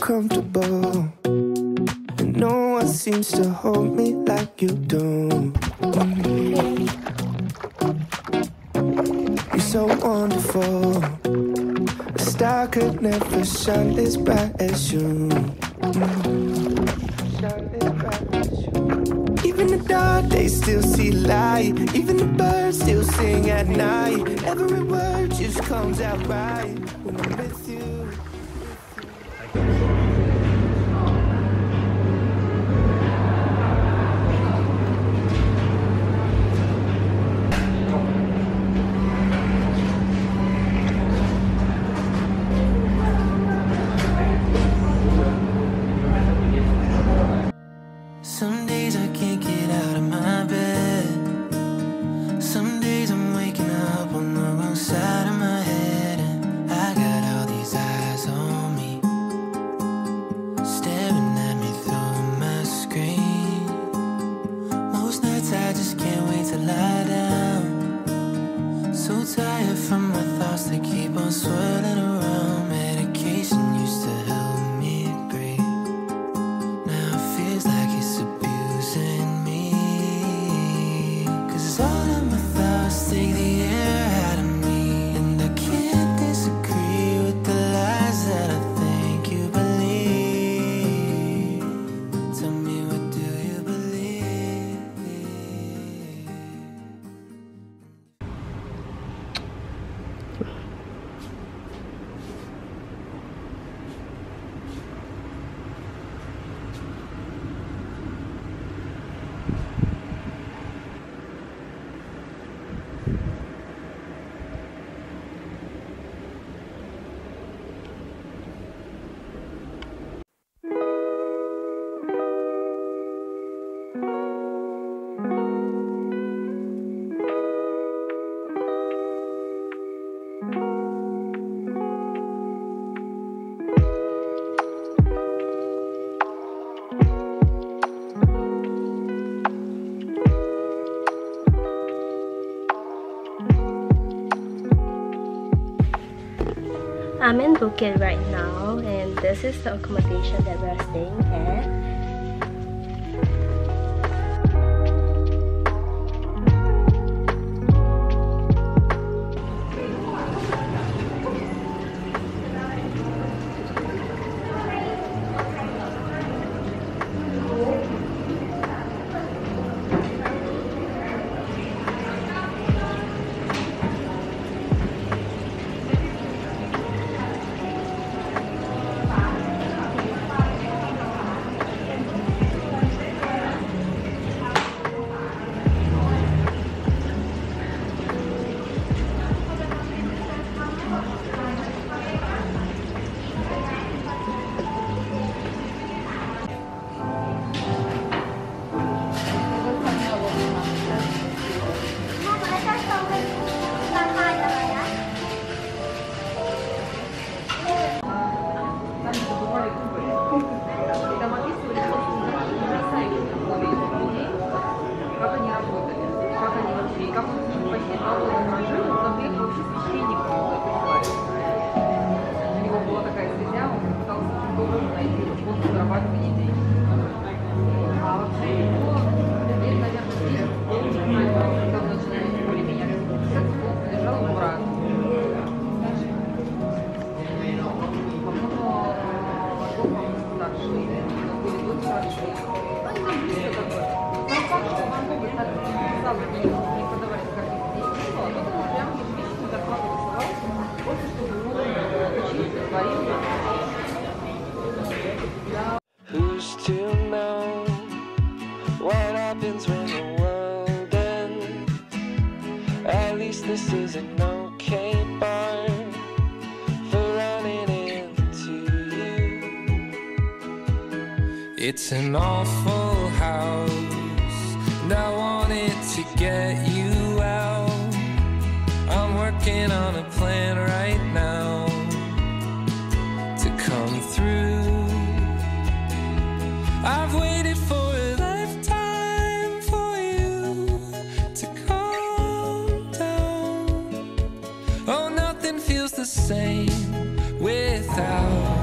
Comfortable, and no one seems to hold me like you do. You're so wonderful, a star could never shine as bright as you. Even the dark days still see light, even the birds still sing at night. Every word just comes out right when I'm with you. Some days I can't get out of my bed. Some days I'm waking up on the wrong side of my head. And I got all these eyes on me, staring at me through my screen. Most nights I just can't wait to lie down, so tired from my thoughts that keep on swirling around. Medication used to help me breathe, now it feels like take the air out of me, and I can't disagree with the lies that I think you believe. Tell me, what do you believe? I'm in Phuket right now, and this is the accommodation that we're staying at. Who's to know what happens when the world ends? At least this is an okay bar for running into you. It's an awful house, and I wanted to get you out. I'm working on a plan right now to come through. I've waited for a lifetime for feels the same without.